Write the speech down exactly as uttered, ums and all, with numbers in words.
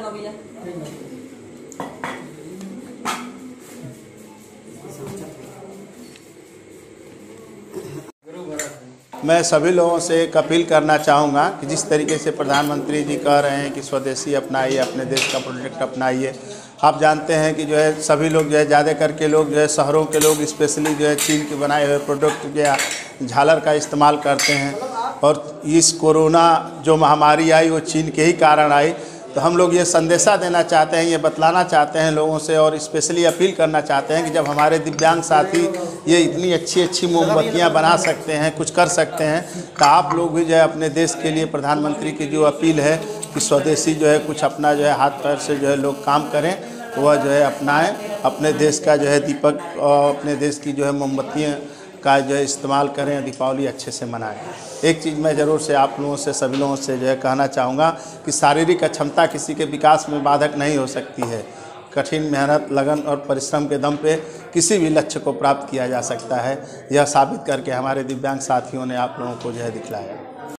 करो भैया मैं सभी लोगों से एक अपील करना चाहूँगा कि जिस तरीके से प्रधानमंत्री जी कह रहे हैं कि स्वदेशी अपनाइए, अपने देश का प्रोडक्ट अपनाइए। आप जानते हैं कि जो है सभी लोग जो है ज़्यादा करके लोग जो है शहरों के लोग स्पेशली जो है चीन के बनाए हुए प्रोडक्ट या झालर का इस्तेमाल करते हैं। और इस कोरोना जो महामारी आई वो चीन के ही कारण आई। तो हम लोग ये संदेशा देना चाहते हैं, ये बतलाना चाहते हैं लोगों से और स्पेशली अपील करना चाहते हैं कि जब हमारे दिव्यांग साथी ये इतनी अच्छी अच्छी मोमबत्तियाँ बना सकते हैं, कुछ कर सकते हैं, तो आप लोग भी जो है अपने देश के लिए प्रधानमंत्री की जो अपील है कि स्वदेशी जो है कुछ अपना जो है हाथ पैर से जो है लोग काम करें, वह जो है अपनाएँ, अपने देश का जो है दीपक और अपने देश की जो है मोमबत्तियाँ का जो है इस्तेमाल करें, दीपावली अच्छे से मनाएं। एक चीज़ मैं ज़रूर से आप लोगों से सभी लोगों से जो है कहना चाहूँगा कि शारीरिक अक्षमता किसी के विकास में बाधक नहीं हो सकती है। कठिन मेहनत, लगन और परिश्रम के दम पे किसी भी लक्ष्य को प्राप्त किया जा सकता है। यह साबित करके हमारे दिव्यांग साथियों ने आप लोगों को जो है दिखलाया।